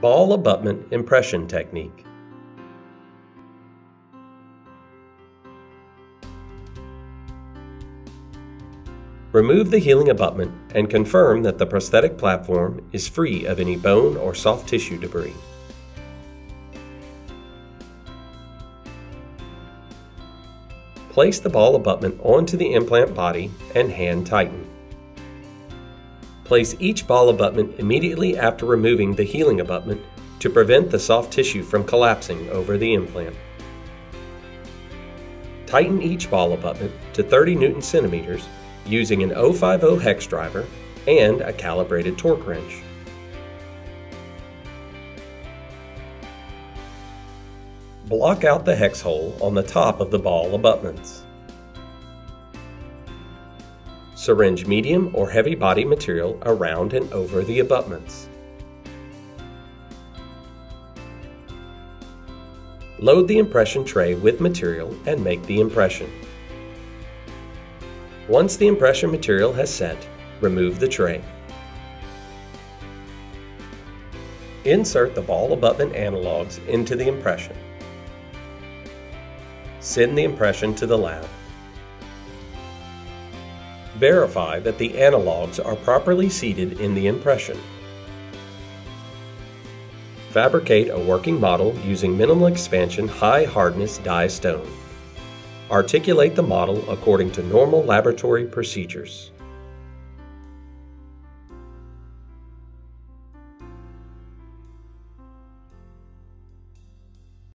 Ball abutment impression technique. Remove the healing abutment and confirm that the prosthetic platform is free of any bone or soft tissue debris. Place the ball abutment onto the implant body and hand tighten. Place each ball abutment immediately after removing the healing abutment to prevent the soft tissue from collapsing over the implant. Tighten each ball abutment to 30 Newton-centimeters using an 050 hex driver and a calibrated torque wrench. Block out the hex hole on the top of the ball abutments. Syringe medium or heavy body material around and over the abutments. Load the impression tray with material and make the impression. Once the impression material has set, remove the tray. Insert the ball abutment analogs into the impression. Send the impression to the lab. Verify that the analogs are properly seated in the impression. Fabricate a working model using minimal expansion high hardness die stone. Articulate the model according to normal laboratory procedures.